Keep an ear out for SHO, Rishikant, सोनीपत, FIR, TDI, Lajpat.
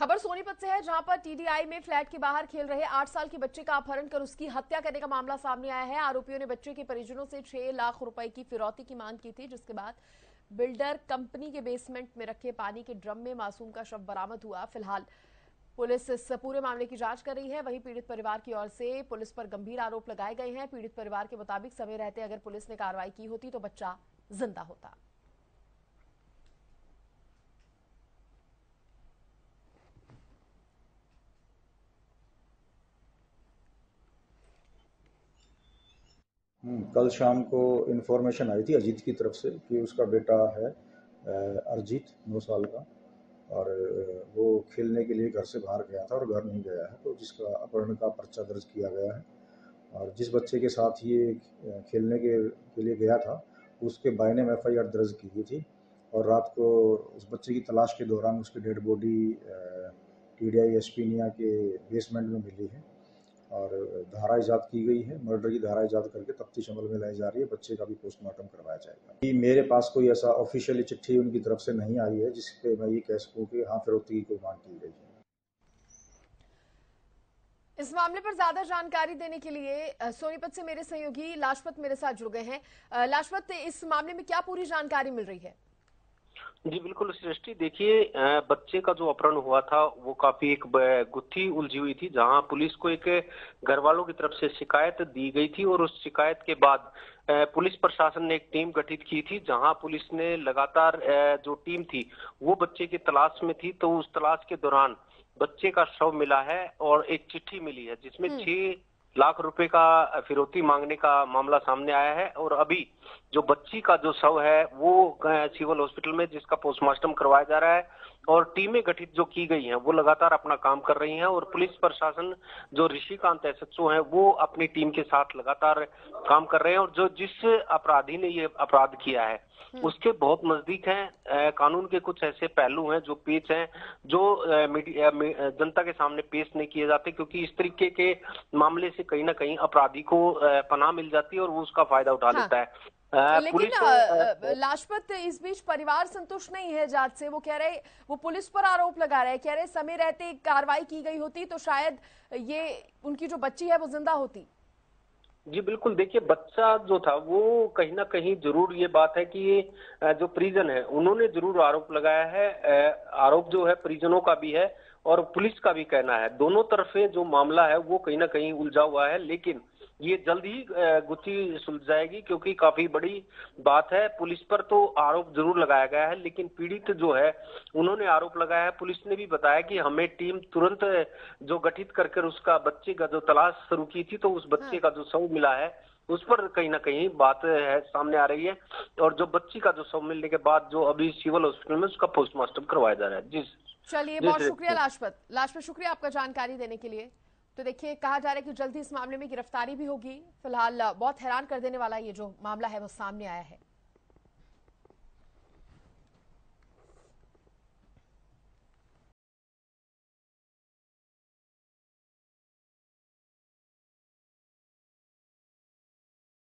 खबर सोनीपत से है, जहां पर टीडीआई में फ्लैट के बाहर खेल रहे 8 साल के बच्चे का अपहरण कर उसकी हत्या करने का मामला सामने आया है। आरोपियों ने बच्चे के परिजनों से 6 लाख रुपए की फिरौती की मांग की थी, जिसके बाद बिल्डर कंपनी के बेसमेंट में रखे पानी के ड्रम में मासूम का शव बरामद हुआ। फिलहाल पुलिस इस पूरे मामले की जांच कर रही है। वहीं पीड़ित परिवार की ओर से पुलिस पर गंभीर आरोप लगाए गए हैं। पीड़ित परिवार के मुताबिक समय रहते अगर पुलिस ने कार्रवाई की होती तो बच्चा जिंदा होता। कल शाम को इन्फॉर्मेशन आई थी अजीत की तरफ से कि उसका बेटा है अरजीत 9 साल का, और वो खेलने के लिए घर से बाहर गया था और घर नहीं गया है, तो जिसका अपहरण का पर्चा दर्ज किया गया है। और जिस बच्चे के साथ ये खेलने के लिए गया था उसके भाई ने FIR दर्ज की हुई थी, और रात को उस बच्चे की तलाश के दौरान उसकी डेड बॉडी TDI एसपीनिया के बेसमेंट में मिली है और धारा इजाद की गई है। मर्डर की धारा इजाद करके तफ्तीश अमल में लाई जा रही है। बच्चे का भी पोस्टमार्टम करवाया जाएगा। कि मेरे पास कोई ऐसा ऑफिशियली चिट्ठी उनकी तरफ से नहीं आई है जिस पे मैं ये कह सकूं कि हाँ फिरौती की कोई मांग की गई है। इस मामले पर ज्यादा जानकारी देने के लिए सोनीपत से मेरे सहयोगी लाजपत मेरे साथ जुड़ गए हैं। लाजपत, इस मामले में क्या पूरी जानकारी मिल रही है? जी बिल्कुल सृष्टि, देखिए बच्चे का जो अपहरण हुआ था वो काफी एक गुत्थी उलझी हुई थी, जहां पुलिस को एक घर वालों की तरफ से शिकायत दी गई थी और उस शिकायत के बाद पुलिस प्रशासन ने एक टीम गठित की थी, जहां पुलिस ने लगातार जो टीम थी वो बच्चे की तलाश में थी। तो उस तलाश के दौरान बच्चे का शव मिला है और एक चिट्ठी मिली है जिसमें 6 लाख रुपए का फिरौती मांगने का मामला सामने आया है। और अभी जो बच्ची का जो शव है वो सिविल हॉस्पिटल में जिसका पोस्टमार्टम करवाया जा रहा है, और टीमें गठित जो की गई हैं वो लगातार अपना काम कर रही हैं। और पुलिस प्रशासन जो ऋषिकांत SHO हैं वो अपनी टीम के साथ लगातार काम कर रहे हैं, और जो जिस अपराधी ने ये अपराध किया है उसके बहुत नजदीक हैं। कानून के कुछ ऐसे पहलू हैं जो पेच हैं जो मीडिया जनता के सामने पेश नहीं किए जाते, क्योंकि इस तरीके के मामले से कहीं ना कहीं अपराधी को पनाह मिल जाती है और वो उसका फायदा उठा लेता है। लेकिन लाजपत, इस बीच परिवार संतुष्ट नहीं है जांच से। वो कह रहे, वो पुलिस पर आरोप लगा रहे, कह रहे समय रहते कार्रवाई की गई होती तो शायद ये उनकी जो बच्ची है वो जिंदा होती। जी बिल्कुल, देखिए बच्चा जो था वो कहीं ना कहीं जरूर ये बात है कि ये जो परिजन है उन्होंने जरूर आरोप लगाया है। आरोप जो है परिजनों का भी है और पुलिस का भी कहना है, दोनों तरफे जो मामला है वो कहीं ना कहीं उलझा हुआ है। लेकिन ये जल्द ही गुत्थी सुलझ जाएगी क्योंकि काफी बड़ी बात है। पुलिस पर तो आरोप जरूर लगाया गया है, लेकिन पीड़ित जो है उन्होंने आरोप लगाया है। पुलिस ने भी बताया कि हमें टीम तुरंत जो गठित करके उसका बच्चे का जो तलाश शुरू की थी तो उस बच्चे का जो शव मिला है उस पर कहीं ना कहीं बात है सामने आ रही है। और जो बच्ची का जो शव मिलने के बाद जो अभी सिविल हॉस्पिटल में उसका पोस्टमार्टम करवाया जा रहा है। जी चलिए, बहुत शुक्रिया लाजपत। लाजपत शुक्रिया आपका जानकारी देने के लिए। तो देखिए, कहा जा रहा है कि जल्दी इस मामले में गिरफ्तारी भी होगी। फिलहाल बहुत हैरान कर देने वाला ये जो मामला है वो सामने आया है।